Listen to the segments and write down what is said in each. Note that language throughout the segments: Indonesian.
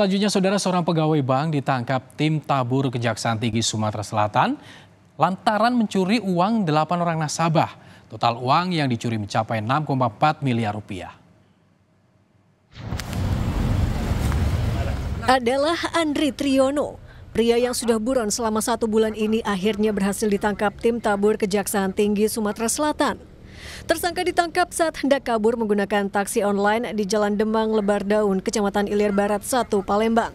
Selanjutnya, saudara, seorang pegawai bank ditangkap tim tabur Kejaksaan Tinggi Sumatera Selatan lantaran mencuri uang 8 orang nasabah. Total uang yang dicuri mencapai 6,4 miliar rupiah. Adalah Andrie Triyono. Pria yang sudah buron selama 1 bulan ini akhirnya berhasil ditangkap tim tabur Kejaksaan Tinggi Sumatera Selatan. Tersangka ditangkap saat hendak kabur menggunakan taksi online di Jalan Demang Lebar Daun, Kecamatan Ilir Barat 1, Palembang.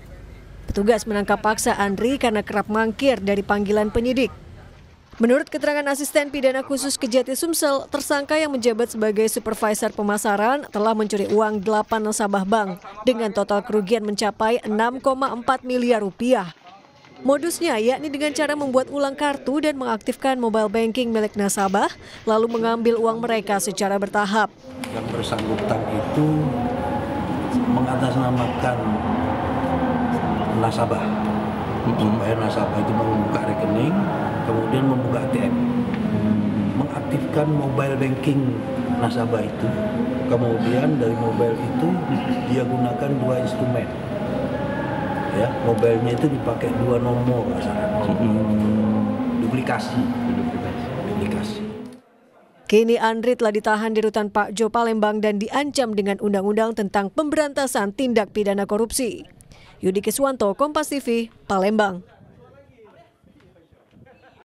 Petugas menangkap paksa Andrie karena kerap mangkir dari panggilan penyidik. Menurut keterangan asisten pidana khusus Kejati Sumsel, tersangka yang menjabat sebagai supervisor pemasaran telah mencuri uang 8 nasabah bank dengan total kerugian mencapai 6,4 miliar rupiah. Modusnya yakni dengan cara membuat ulang kartu dan mengaktifkan mobile banking milik nasabah, lalu mengambil uang mereka secara bertahap. Yang bersangkutan itu mengatasnamakan nasabah, supaya nasabah itu membuka rekening, kemudian membuka ATM, mengaktifkan mobile banking nasabah itu. Kemudian dari mobile itu dia gunakan 2 instrumen. Ya, mobilnya itu dipakai 2 nomor, duplikasi. Kini Andrie telah ditahan di Rutan Pakjo, Palembang dan diancam dengan Undang-Undang tentang Pemberantasan Tindak Pidana Korupsi. Yudi Kuswanto, Kompas TV, Palembang.